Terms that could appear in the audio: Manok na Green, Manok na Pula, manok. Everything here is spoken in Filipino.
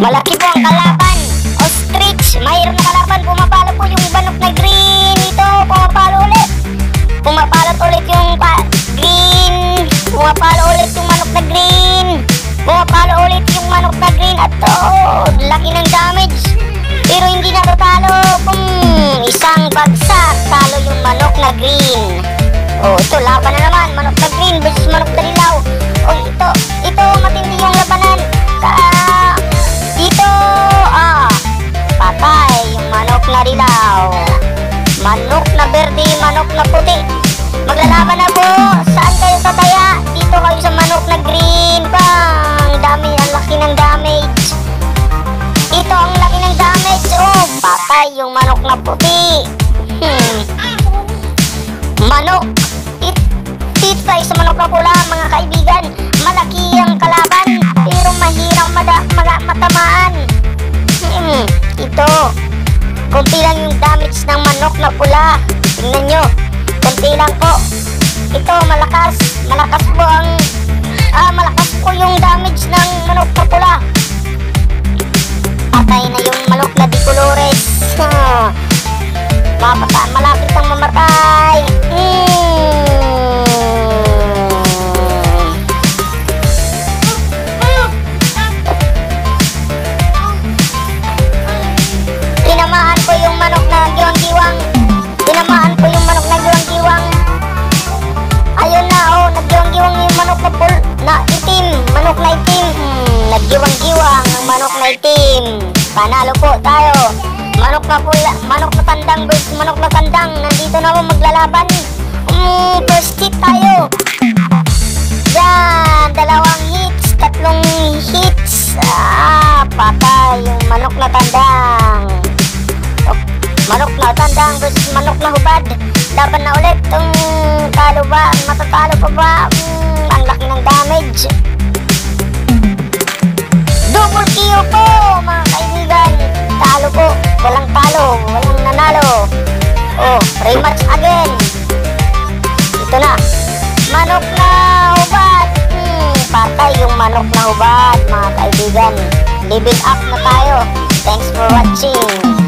Malaki po ang kalaban. Ostrich, mahirap na kalaban. Pumapalo po yung manok na green. Ito, pumapalo ulit. Pumapalo ulit yung green. Pumapalo ulit yung manok na green. Pumapalo ulit yung manok na green. At oh, laki ng damage. Pero hindi natatalo. Isang bagsak, talo yung manok na green. Oh, ito, laban na naman. Manok na green versus manok na dilaw. Oh, ito, matindi yung labanan. Manok na dilaw, manok na berde, manok na puti. Maglalaban na po. Saan kayo tataya? Dito kayo sa manok na green. Bang! Dami, ang laki ng damage. Ito ang laki ng damage. Oh, patay yung manok na puti. Manok. Dito tayo sa manok na pula, mga kaibigan. Malaki ang kalaban, pero mahirap matamaan. Ito. Kunti lang yung damage ng manok na pula. Tingnan nyo, kunti lang po. Ito, malakas. Malakas po ang malakas po yung damage ng manok na pula. Patay na yung manok na di colores. Malapit ang mamatay. Naggiwang-giwang ng manok na itim. Panalo po tayo. Manok na pula, manok na tandang versus manok na tandang. Nandito na po maglalaban. First hit tayo. Yan, 2 hits, 3 hits. Patay yung manok na tandang. Manok na tandang versus manok na hubad. Laban na ulit. Talo ba? Matatalo pa ba? Ang laki ng damage. Double kill po, mga kaibigan. Talo po, walang talo, walang nanalo. Oh, rematch again. Ito na, manok na hubad. Patay yung manok na hubad, mga kaibigan. Level up na tayo. Thanks for watching.